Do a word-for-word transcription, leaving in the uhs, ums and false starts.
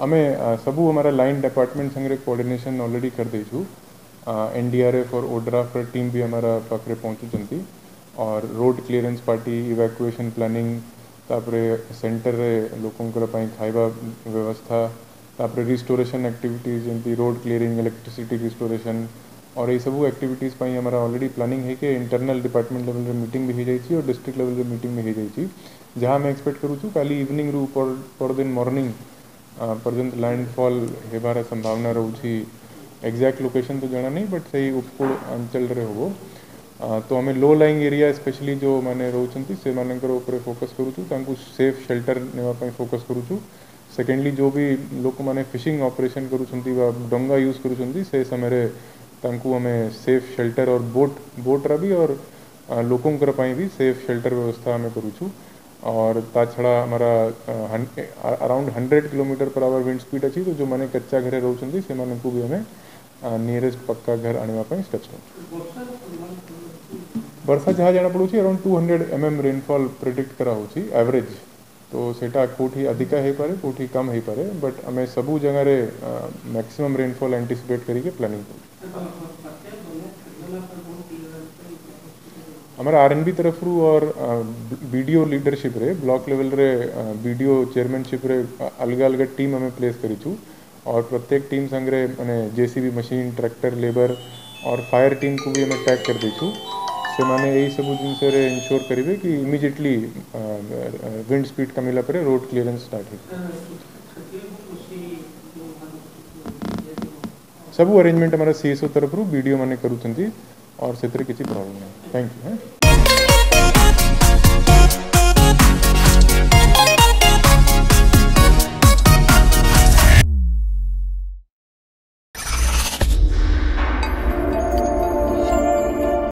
अमे सबू अमरा लाइन डिपार्टमेंट संगे कोऑर्डिनेशन ऑलरेडी कर दीछू। एनडीआरएफ और ओड्राफ टीम भी अमरा पाखे पहुँचुंट और road clearance party evacuation planning तापरे सेंटर रे लोकंकर पई खाइबा व्यवस्था तापरे रिस्टोरेशन एक्टिविटीज जमी रोड क्लीयरिंग इलेक्ट्रिसिटी रिस्टोरेशन और ये सबू एक्टिविटीज पई हमारा ऑलरेडी प्लानिंग है कि इंटरनल डिपार्टमेंट लेवल रे मीटिंग भी हो जाइए और डिस्ट्रिक्ट लेवल रे मीटिंग भी हो जाइए जहाँ मैं एक्सपेक्ट करूँ काली इवनिंग रु पर पर दिन मॉर्निंग पर्यंत लैंडफॉल होबार संभावना रोची। एक्जाक्ट लोकेशन तो जाना नहीं बट सही उपकूल अंचल रे हो तो हमें लो लाइंग एरिया स्पेशली जो माने रोचंती से मानकर ऊपर फोकस करूचु तांकु सेफ शेल्टर नेवा पई फोकस करूचु। सेकेंडली जो भी लोक माने फिशिंग ऑपरेशन करूचंती वा डोंगा यूज करूचंती से समय तांकु हमें सेफ शेल्टर और बोट बोट रा भी और लोकंकर पई भी सेफ शेल्टर व्यवस्था हमें करूचु। और ताछड़ा हमारा around hundred kilometre per hour wind speed अच्छी तो जो मैंने कच्चा घर रोचंती से माने को भी हमें नियरेस्ट पक्का घर आने पर स्टेप्स वर्षा जहाँ जाना पड़ू around two hundred M M rainfall predict करा होची एवरेज तो सेटा कोठी अधिका है पारे कोठी कम है पारे बट हमें सबू जगह रे मैक्सिमम रेनफॉल एंटीसिपेट करी के प्लानिंग हमारा आरएनबी तरफ रू और बीडीओ लीडरशिप रे ब्लॉक लेवल रे बीडीओ चेयरमैनशिप रे अलग अलग टीम हमें प्लेस करी छू और प्रत्येक टीम संगे मैंने जेसीबी मशीन ट्रैक्टर लेबर और फायर टीम को भी हमें टैग कर दी छू से मैंने यही सब जिनसे रे इंश्योर करेंगे कि इमिजिएटली विंड स्पीड कम मिला पर रोड क्लियरेंस स्टार्ट हो सबू अरेंजमेंट हमारा सीएसओ तरफ रू बीडीओ मैंने करूँ और से प्रॉब्लम नहीं। Thank you.